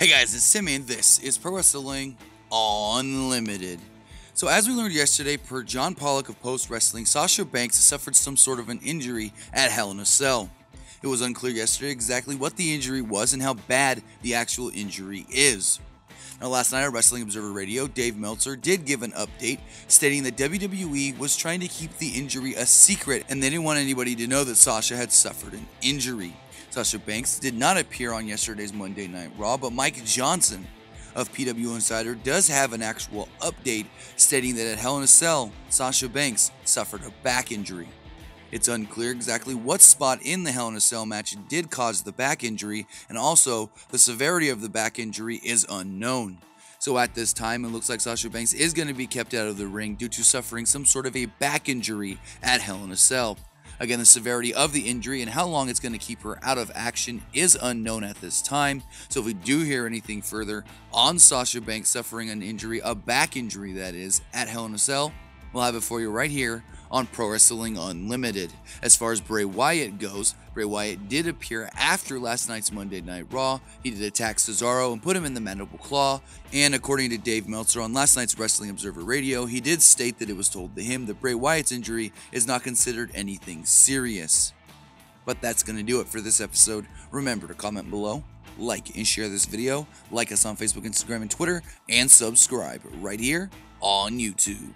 Hey guys, it's Simon. This is Pro Wrestling Unlimited. So as we learned yesterday, per John Pollock of Post Wrestling, Sasha Banks suffered some sort of an injury at Hell in a Cell. It was unclear yesterday exactly what the injury was and how bad the actual injury is. Now, last night on Wrestling Observer Radio, Dave Meltzer did give an update stating that WWE was trying to keep the injury a secret and they didn't want anybody to know that Sasha had suffered an injury. Sasha Banks did not appear on yesterday's Monday Night Raw, but Mike Johnson of PW Insider does have an actual update stating that at Hell in a Cell, Sasha Banks suffered a back injury. It's unclear exactly what spot in the Hell in a Cell match did cause the back injury, and also the severity of the back injury is unknown. So at this time, it looks like Sasha Banks is going to be kept out of the ring due to suffering some sort of a back injury at Hell in a Cell. Again, the severity of the injury and how long it's going to keep her out of action is unknown at this time. So if we do hear anything further on Sasha Banks suffering an injury, a back injury that is, at Hell in a Cell, we'll have it for you right here on Pro Wrestling Unlimited. As far as Bray Wyatt goes, Bray Wyatt did appear after last night's Monday Night Raw. He did attack Cesaro and put him in the Mandible Claw. And according to Dave Meltzer on last night's Wrestling Observer Radio, he did state that it was told to him that Bray Wyatt's injury is not considered anything serious. But that's going to do it for this episode. Remember to comment below, like and share this video, like us on Facebook, Instagram, and Twitter, and subscribe right here on YouTube.